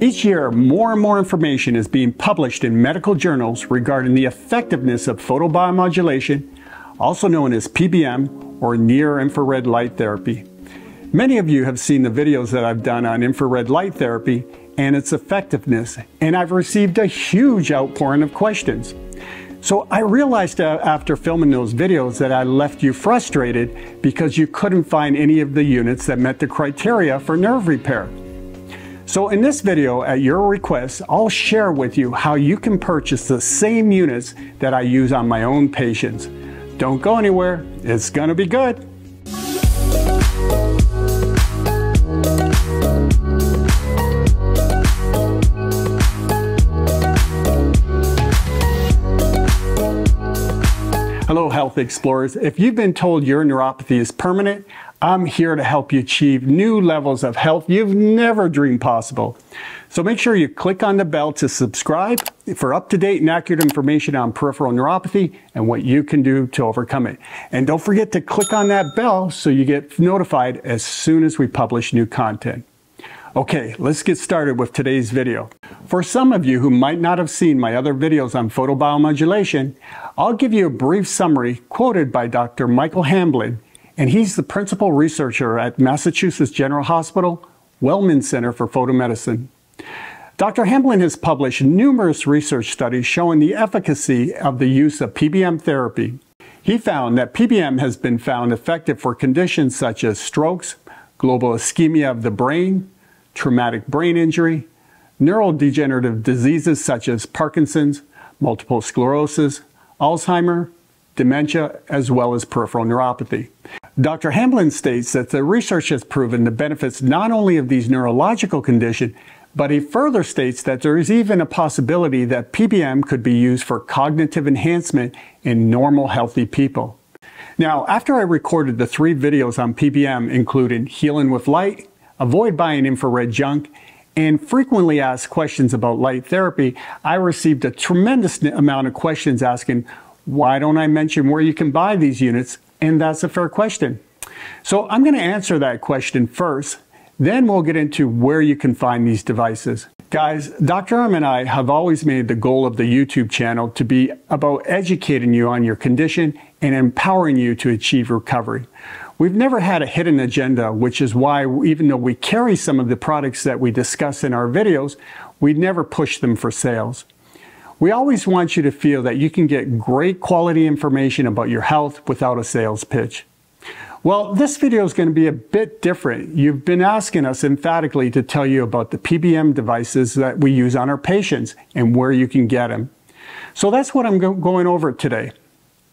Each year, more and more information is being published in medical journals regarding the effectiveness of photobiomodulation, also known as PBM or near-infrared light therapy. Many of you have seen the videos that I've done on infrared light therapy and its effectiveness, and I've received a huge outpouring of questions. So I realized after filming those videos that I left you frustrated because you couldn't find any of the units that met the criteria for nerve repair. So in this video, at your request, I'll share with you how you can purchase the same units that I use on my own patients. Don't go anywhere, it's gonna be good. Hello, Health Explorers. If you've been told your neuropathy is permanent, I'm here to help you achieve new levels of health you've never dreamed possible. So make sure you click on the bell to subscribe for up-to-date and accurate information on peripheral neuropathy and what you can do to overcome it. And don't forget to click on that bell so you get notified as soon as we publish new content. Okay, let's get started with today's video. For some of you who might not have seen my other videos on photobiomodulation, I'll give you a brief summary quoted by Dr. Michael Hamblin, and he's the principal researcher at Massachusetts General Hospital, Wellman Center for Photomedicine. Dr. Hamblin has published numerous research studies showing the efficacy of the use of PBM therapy. He found that PBM has been found effective for conditions such as strokes, global ischemia of the brain, traumatic brain injury, neurodegenerative diseases such as Parkinson's, multiple sclerosis, Alzheimer's, dementia, as well as peripheral neuropathy. Dr. Hamblin states that the research has proven the benefits not only of these neurological conditions, but he further states that there is even a possibility that PBM could be used for cognitive enhancement in normal, healthy people. Now, after I recorded the three videos on PBM, including Healing with Light, Avoid Buying Infrared Junk, and Frequently Asked Questions About Light Therapy, I received a tremendous amount of questions asking, why don't I mention where you can buy these units? And that's a fair question. So I'm going to answer that question first, then we'll get into where you can find these devices. Guys, Dr. Arm and I have always made the goal of the YouTube channel to be about educating you on your condition and empowering you to achieve recovery. We've never had a hidden agenda, which is why even though we carry some of the products that we discuss in our videos, we never push them for sales. We always want you to feel that you can get great quality information about your health without a sales pitch. Well, this video is going to be a bit different. You've been asking us emphatically to tell you about the PBM devices that we use on our patients and where you can get them. So that's what I'm going over today.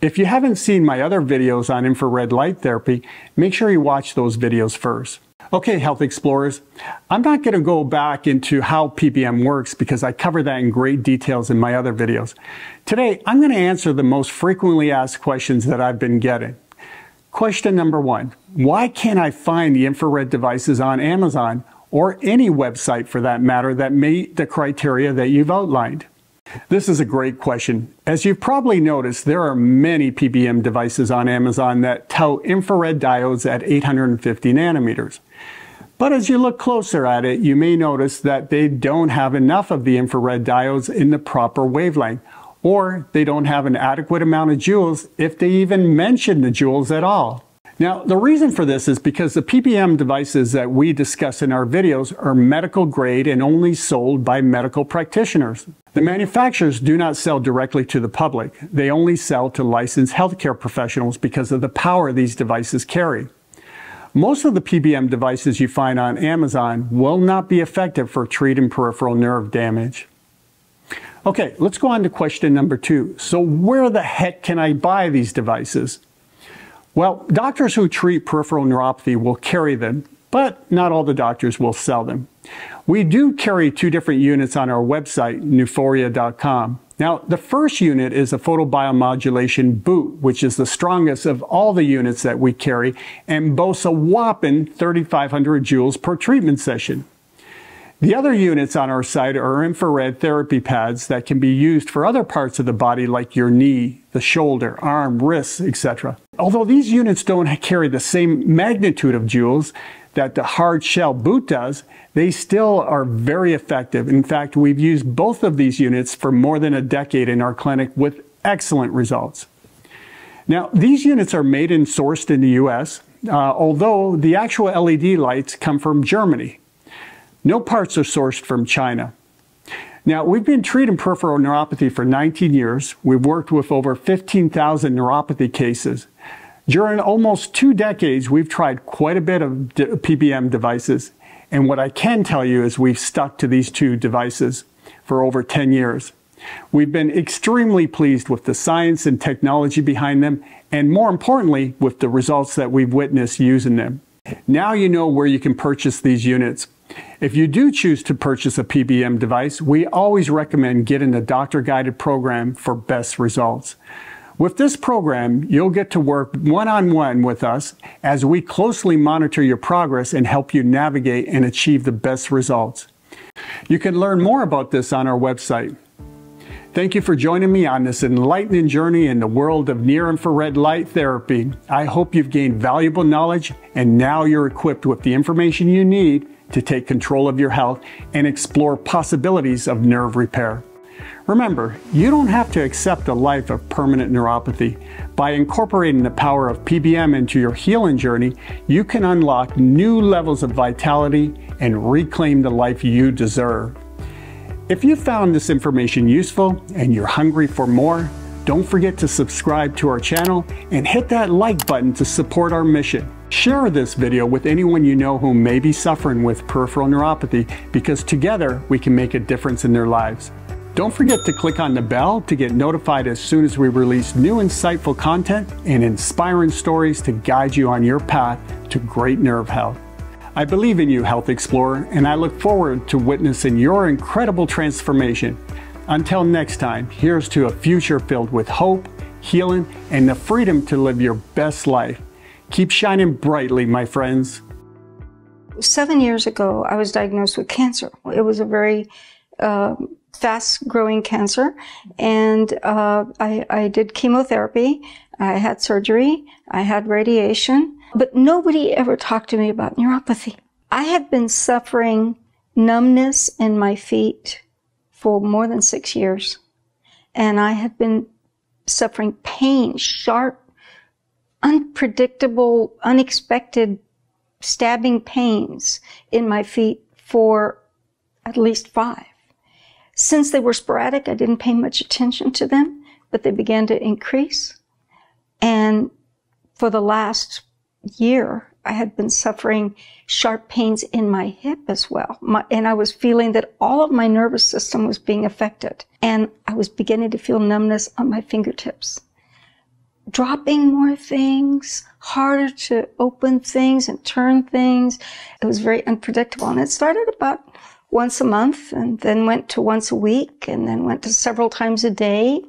If you haven't seen my other videos on infrared light therapy, make sure you watch those videos first. Okay, Health Explorers, I'm not going to go back into how PBM works because I cover that in great details in my other videos. Today, I'm going to answer the most frequently asked questions that I've been getting. Question number one, why can't I find the infrared devices on Amazon or any website for that matter that meet the criteria that you've outlined? This is a great question. As you've probably noticed, there are many PBM devices on Amazon that tout infrared diodes at 850 nanometers. But as you look closer at it, you may notice that they don't have enough of the infrared diodes in the proper wavelength, or they don't have an adequate amount of joules if they even mention the joules at all. Now, the reason for this is because the PBM devices that we discuss in our videos are medical grade and only sold by medical practitioners. The manufacturers do not sell directly to the public. They only sell to licensed healthcare professionals because of the power these devices carry. Most of the PBM devices you find on Amazon will not be effective for treating peripheral nerve damage. Okay, let's go on to question number two. So where the heck can I buy these devices? Well, doctors who treat peripheral neuropathy will carry them, but not all the doctors will sell them. We do carry two different units on our website, Nuphoria.com. Now, the first unit is a photobiomodulation boot, which is the strongest of all the units that we carry and boasts a whopping 3,500 joules per treatment session. The other units on our site are infrared therapy pads that can be used for other parts of the body like your knee, the shoulder, arm, wrists, etc. Although these units don't carry the same magnitude of joules that the hard shell boot does, they still are very effective. In fact, we've used both of these units for more than a decade in our clinic with excellent results. Now, these units are made and sourced in the US, although the actual LED lights come from Germany. No parts are sourced from China. Now, we've been treating peripheral neuropathy for 19 years. We've worked with over 15,000 neuropathy cases. During almost 2 decades, we've tried quite a bit of PBM devices. And what I can tell you is we've stuck to these 2 devices for over 10 years. We've been extremely pleased with the science and technology behind them, and more importantly, with the results that we've witnessed using them. Now you know where you can purchase these units. If you do choose to purchase a PBM device, we always recommend getting a doctor-guided program for best results. With this program, you'll get to work one-on-one with us as we closely monitor your progress and help you navigate and achieve the best results. You can learn more about this on our website. Thank you for joining me on this enlightening journey in the world of near-infrared light therapy. I hope you've gained valuable knowledge and now you're equipped with the information you need to take control of your health and explore possibilities of nerve repair. Remember, you don't have to accept a life of permanent neuropathy. By incorporating the power of PBM into your healing journey, you can unlock new levels of vitality and reclaim the life you deserve. If you found this information useful and you're hungry for more, don't forget to subscribe to our channel and hit that like button to support our mission. Share this video with anyone you know who may be suffering with peripheral neuropathy, because together we can make a difference in their lives. Don't forget to click on the bell to get notified as soon as we release new insightful content and inspiring stories to guide you on your path to great nerve health. I believe in you, Health Explorer, and I look forward to witnessing your incredible transformation. Until next time, here's to a future filled with hope, healing, and the freedom to live your best life. Keep shining brightly, my friends. 7 years ago, I was diagnosed with cancer. It was a very fast-growing cancer, and I did chemotherapy, I had surgery, I had radiation, but nobody ever talked to me about neuropathy. I had been suffering numbness in my feet for more than 6 years, and I had been suffering pain, sharp, unpredictable, unexpected stabbing pains in my feet for at least 5. Since they were sporadic, I didn't pay much attention to them, but they began to increase. And for the last year, I had been suffering sharp pains in my hip as well. And I was feeling that all of my nervous system was being affected. And I was beginning to feel numbness on my fingertips. Dropping more things, harder to open things and turn things. It was very unpredictable. And it started about once a month, and then went to once a week, and then went to several times a day.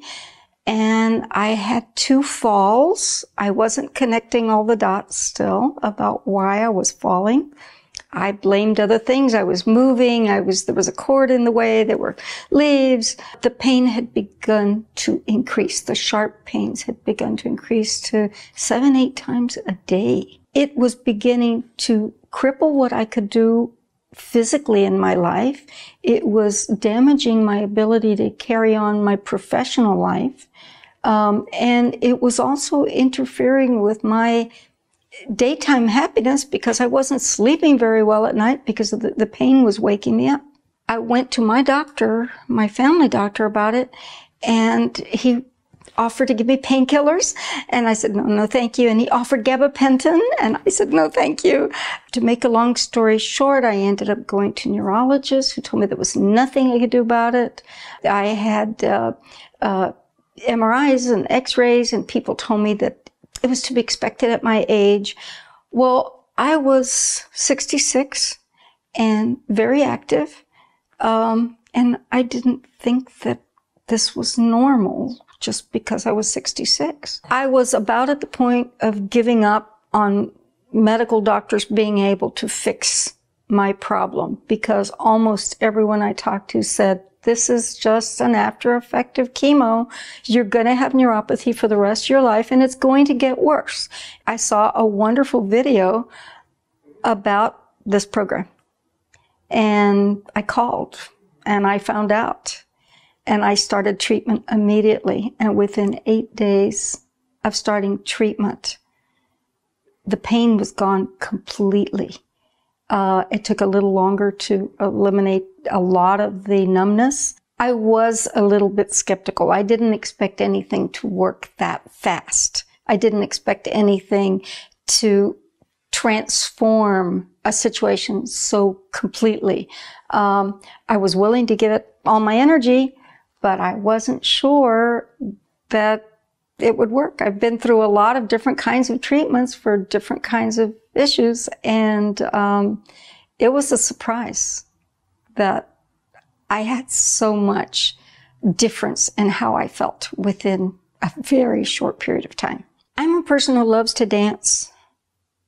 And I had 2 falls. I wasn't connecting all the dots still about why I was falling. I blamed other things. I was moving. There was a cord in the way. There were leaves. The pain had begun to increase. The sharp pains had begun to increase to 7, 8 times a day. It was beginning to cripple what I could do physically in my life. It was damaging my ability to carry on my professional life. And it was also interfering with my daytime happiness, because I wasn't sleeping very well at night because of the pain was waking me up. I went to my doctor, my family doctor, about it, and he offered to give me painkillers, and I said, no, no, thank you. And he offered gabapentin, and I said, no, thank you. To make a long story short, I ended up going to neurologists who told me there was nothing I could do about it. I had MRIs and x-rays, and people told me that it was to be expected at my age. Well, I was 66 and very active, and I didn't think that this was normal. Just because I was 66. I was about at the point of giving up on medical doctors being able to fix my problem, because almost everyone I talked to said, this is just an after effect of chemo. You're going to have neuropathy for the rest of your life, and it's going to get worse. I saw a wonderful video about this program, and I called, and I found out, and I started treatment immediately. And within 8 days of starting treatment, the pain was gone completely. It took a little longer to eliminate a lot of the numbness. I was a little bit skeptical. I didn't expect anything to work that fast. I didn't expect anything to transform a situation so completely. I was willing to give it all my energy, but I wasn't sure that it would work. I've been through a lot of different kinds of treatments for different kinds of issues, and it was a surprise that I had so much difference in how I felt within a very short period of time. I'm a person who loves to dance,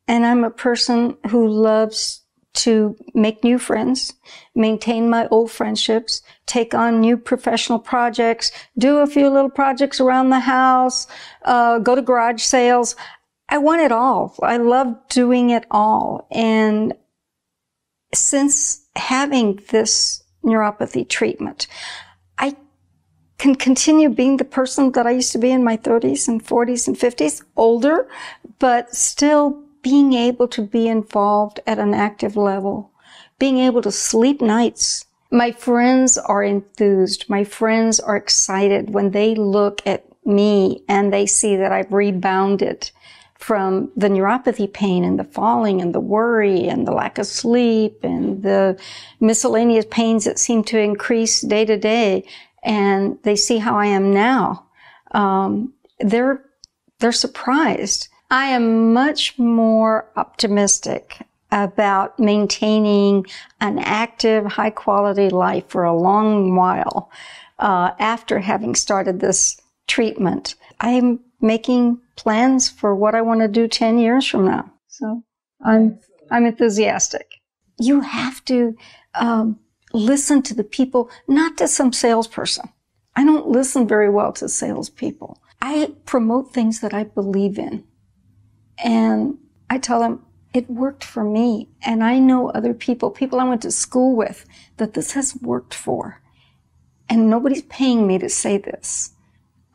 and I'm a person who loves to make new friends, maintain my old friendships, take on new professional projects, do a few little projects around the house, go to garage sales. I want it all. I love doing it all. And since having this neuropathy treatment, I can continue being the person that I used to be in my 30s and 40s and 50s, older, but still being able to be involved at an active level, being able to sleep nights. My friends are enthused. My friends are excited when they look at me and they see that I've rebounded from the neuropathy pain and the falling and the worry and the lack of sleep and the miscellaneous pains that seem to increase day to day. And they see how I am now. They're surprised. I am much more optimistic about maintaining an active, high-quality life for a long while after having started this treatment. I'm making plans for what I want to do 10 years from now, so I'm enthusiastic. You have to listen to the people, not to some salesperson. I don't listen very well to salespeople. I promote things that I believe in. And I tell them, it worked for me. And I know other people, people I went to school with, that this has worked for. And nobody's paying me to say this.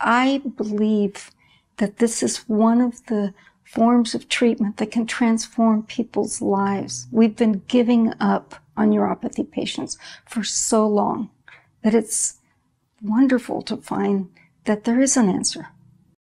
I believe that this is one of the forms of treatment that can transform people's lives. We've been giving up on neuropathy patients for so long that it's wonderful to find that there is an answer.